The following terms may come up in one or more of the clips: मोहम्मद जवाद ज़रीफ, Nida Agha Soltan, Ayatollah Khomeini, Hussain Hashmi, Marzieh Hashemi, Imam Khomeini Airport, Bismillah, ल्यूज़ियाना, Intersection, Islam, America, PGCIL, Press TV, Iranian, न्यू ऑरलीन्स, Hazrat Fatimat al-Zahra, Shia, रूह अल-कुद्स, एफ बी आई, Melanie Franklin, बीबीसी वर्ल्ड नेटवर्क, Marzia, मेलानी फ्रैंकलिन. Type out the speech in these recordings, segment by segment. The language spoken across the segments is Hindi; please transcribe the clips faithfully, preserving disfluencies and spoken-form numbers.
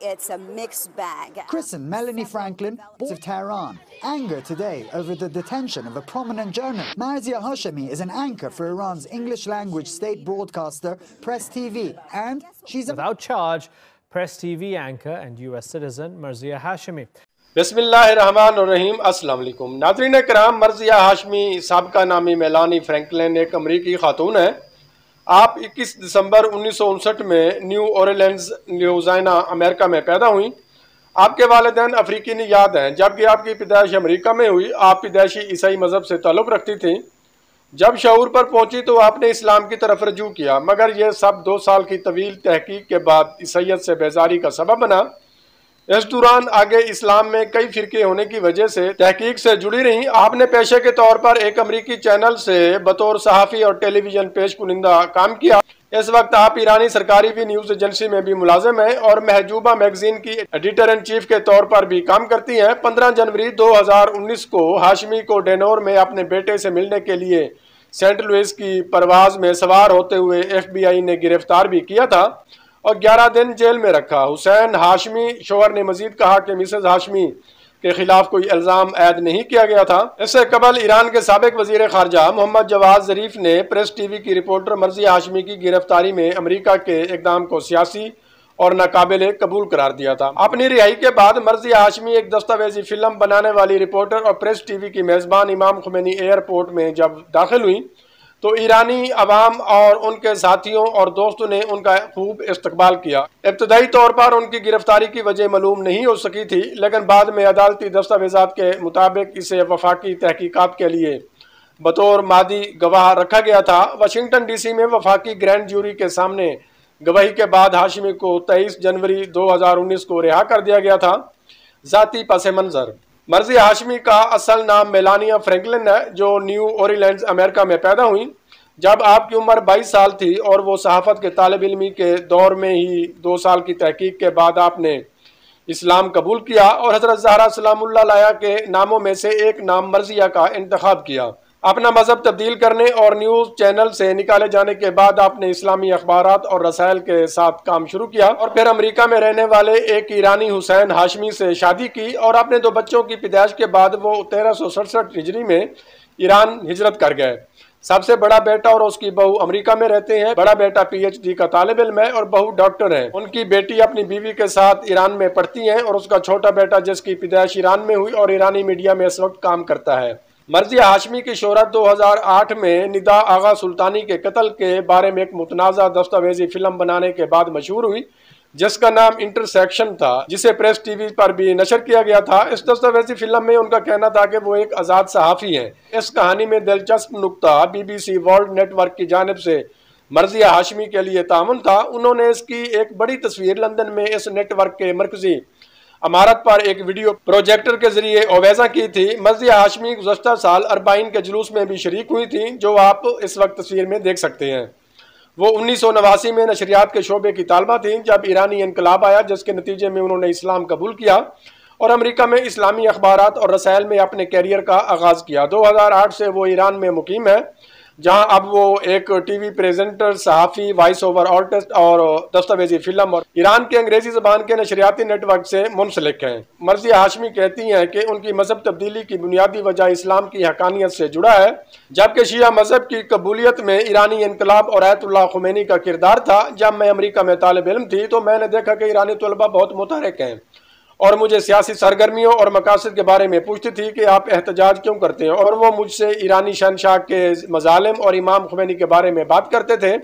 It's a mixed bag. Chris and Melanie Franklin, boards of Tehran. Anger today over the detention of a prominent journalist. Marzieh Hashemi is an anchor for Iran's English-language state broadcaster, Press T V, and she's a without charge, Press T V anchor and U S citizen Marzieh Hashemi. बिस्मिल्लाहिर्रहमानिर्रहीम अस्सलाम वालेकुम नाज़रीन कराम। मर्ज़िया हाशमी साबका नामी मेलानी फ्रैंकलिन एक अमरीकी खातून है। आप इक्कीस दिसंबर उन्नीस सौ उनसठ में न्यू ऑरलीन्स ल्यूज़ियाना अमेरिका में पैदा हुई। आपके वालिदैन अफ्रीकी नियाद हैं, जबकि आपकी पैदाइश अमेरिका में हुई। आप पैदाइशी ईसाई मज़हब से ताल्लुक़ रखती थी। जब शऊर पर पहुंची तो आपने इस्लाम की तरफ रजू किया, मगर यह सब दो साल की तवील तहकीक के बाद ईसाइयत से बेजारी का सबब बना। इस दौरान आगे इस्लाम में कई फ़िरके होने की वजह से तहकीक से जुड़ी रहीं। आपने पेशे के तौर पर एक अमरीकी चैनल से बतौर सहाफ़ी और टेलीविज़न पेश कुनिंदा काम किया। इस वक्त आप ईरानी सरकारी भी न्यूज़ एजेंसी में भी मुलाजिम हैं और महजूबा मैगजीन की एडिटर इन चीफ के तौर पर भी काम करती हैं। पंद्रह जनवरी दो हज़ार उन्नीस को हाशमी को डेनोर में अपने बेटे से मिलने के लिए सेंट लुइस की परवाज़ में सवार होते हुए एफ बी आई ने गिरफ्तार भी किया था और ग्यारह दिन जेल में रखा। हुसैन हाशमी शोहर ने मजीद कहा कि मिसेज हाशमी के खिलाफ कोई इल्ज़ाम ऐद नहीं किया गया था। इससे कबल ईरान के साबिक वजीर खारजा मोहम्मद जवाद ज़रीफ ने प्रेस टीवी की रिपोर्टर मर्ज़िया हाशमी की गिरफ्तारी में अमरीका के इक़दाम को सियासी और नाकाबिल कबूल करार दिया था। अपनी रिहाई के बाद मर्ज़िया हाशमी एक दस्तावेजी फिल्म बनाने वाली रिपोर्टर और प्रेस टीवी की मेज़बान इमाम खुमैनी एयरपोर्ट में जब दाखिल हुई तो ईरानी अवाम और उनके साथियों और दोस्तों ने उनका खूब इस्तकबाल किया। इब्तदाई तौर पर उनकी गिरफ्तारी की वजह मालूम नहीं हो सकी थी, लेकिन बाद में अदालती दस्तावेजात के मुताबिक इसे वफाकी तहकीकात के लिए बतौर मादी गवाह रखा गया था। वाशिंगटन डीसी में वफाकी ग्रैंड ज्यूरी के सामने गवाही के बाद हाशमी को तेईस जनवरी दो हज़ार उन्नीस को रिहा कर दिया गया था। ज़ाती पस मंज़र। मर्ज़िया हाशमी का असल नाम मेलानिया फ्रैंकलिन है, जो न्यू ऑरलीन्स अमेरिका में पैदा हुई। जब आपकी उम्र बाईस साल थी और वो सहाफ़त के तालिब इल्मी के दौर में ही दो साल की तहकीक के बाद आपने इस्लाम कबूल किया और हज़रत ज़हरा सलामुल्लाह अलैहा के नामों में से एक नाम मर्ज़िया का इंतख़ाब किया। अपना मज़हब तब्दील करने और न्यूज़ चैनल से निकाले जाने के बाद आपने इस्लामी अखबारात और रसायल के साथ काम शुरू किया और फिर अमेरिका में रहने वाले एक ईरानी हुसैन हाशमी से शादी की और अपने दो बच्चों की पैदाइश के बाद वो तेरह सौ सड़सठ हिजरी में ईरान हिजरत कर गए। सबसे बड़ा बेटा और उसकी बहू अमेरिका में रहते हैं। बड़ा बेटा पीएचडी का तालिब इल्म है और बहू डॉक्टर है। उनकी बेटी अपनी बीवी के साथ ईरान में पढ़ती है और उसका छोटा बेटा, जिसकी पैदाइश ईरान में हुई और ईरानी मीडिया में इस वक्त काम करता है। मर्ज़िया हाशमी की शोहरत दो हज़ार आठ में निदा आगा सुल्तानी के कत्ल के बारे में एक मुतनाज़ा दस्तावेजी फिल्म बनाने के बाद मशहूर हुई, जिसका नाम इंटरसेक्शन था, जिसे प्रेस टीवी पर भी नशर किया गया था। इस दस्तावेजी फिल्म में उनका कहना था कि वो एक आज़ाद सहाफ़ी हैं। इस कहानी में दिलचस्प नुक्ता बीबीसी वर्ल्ड नेटवर्क की जानिब से मर्ज़िया हाशमी के लिए तामुन था। उन्होंने इसकी एक बड़ी तस्वीर लंदन में इस नेटवर्क के मरकजी अमारत पर एक वीडियो प्रोजेक्टर के जरिए ओवैजा की थी। मर्ज़िया हाशमी गुज़श्ता साल अरबाइन के जुलूस में भी शरीक हुई थी, जो आप इस वक्त तस्वीर में देख सकते हैं। वो उन्नीस सौ नवासी में नशरियात के शोबे की तालबा थी, जब ईरानी इनकलाब आया जिसके नतीजे में उन्होंने इस्लाम कबूल किया और अमरीका में इस्लामी अखबारात और रसायल में अपने कैरियर का आगाज़ किया। दो हज़ार आठ से वो ईरान में मुकीम है, जहाँ अब वो एक टीवी प्रेजेंटर, सहाफ़ी, वॉइस ओवर आर्टिस्ट और दस्तावेजी फिल्म और ईरान के अंग्रेज़ी ज़बान के नशरियाती नेटवर्क से मुंसलिक हैं। मर्ज़िया हाशमी कहती हैं कि उनकी मज़हब तब्दीली की बुनियादी वजह इस्लाम की हक़ानियत से जुड़ा है, जबकि शिया मज़हब की कबूलियत में ईरानी इनकलाब और आयतुल्लाह खुमैनी का किरदार था। जब मैं अमरीका में तालिब इल्म थी तो मैंने देखा कि ईरानी तलबा बहुत मुतहरक हैं और मुझे सियासी सरगर्मियों और मकासद के बारे में पूछती थी कि आप एहतजाज क्यों करते हैं, और वो मुझसे ईरानी शहनशाह के मजालिम और इमाम खुमैनी के बारे में बात करते थे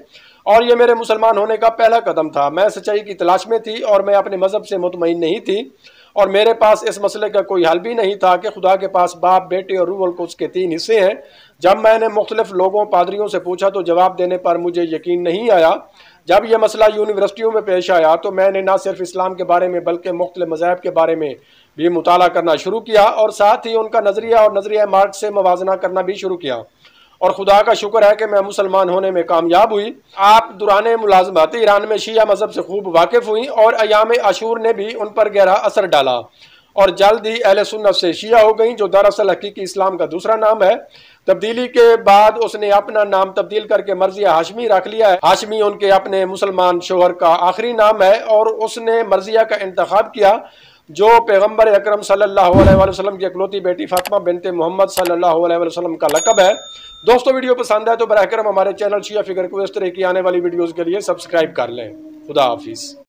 और ये मेरे मुसलमान होने का पहला कदम था। मैं सच्चाई की तलाश में थी और मैं अपने मज़हब से मुतमईन नहीं थी और मेरे पास इस मसले का कोई हल भी नहीं था कि खुदा के पास बाप, बेटे और रूह अल-कुद्स के तीन हिस्से हैं। जब मैंने मुख्तलिफ लोगों, पादरियों से पूछा तो जवाब देने पर मुझे यकीन नहीं आया। जब यह मसला यूनिवर्सिटियों में पेश आया तो मैंने ना सिर्फ इस्लाम के बारे में बल्कि मुख्तलिफ मज़ाहिब के बारे में भी मुताला करना शुरू किया और साथ ही उनका नज़रिया और नज़रिया मार्क्स से मवाजना करना भी शुरू किया और खुदा का शुक्र है कि मैं मुसलमान होने में कामयाब हुई। आप दुराने मुलाजमत ईरान में शिया मज़हब से खूब वाकिफ़ हुई और अयाम आशूर ने भी उन पर गहरा असर डाला और जल्द ही अहले सुन्नत से शिया हो गई, जो दरअसल हकीकी इस्लाम का दूसरा नाम है। तब्दीली के बाद उसने अपना नाम तब्दील करके मर्जिया हाशमी रख लिया है। हाशमी उनके अपने मुसलमान शोहर का आखिरी नाम है और उसने मर्जिया का इंतखाब किया जो पैगम्बर अकरम सल्लल्लाहु अलैहि वसल्लम की इकलौती बेटी फातिमा बिनते मुहम्मद सल्लल्लाहु अलैहि वसल्लम का लकब है। दोस्तों, वीडियो पसंद आए तो बराए करम हमारे चैनल शिया फिगर को इस तरह की आने वाली वीडियोज़ के लिए सब्सक्राइब कर लें। खुदा हाफिज़।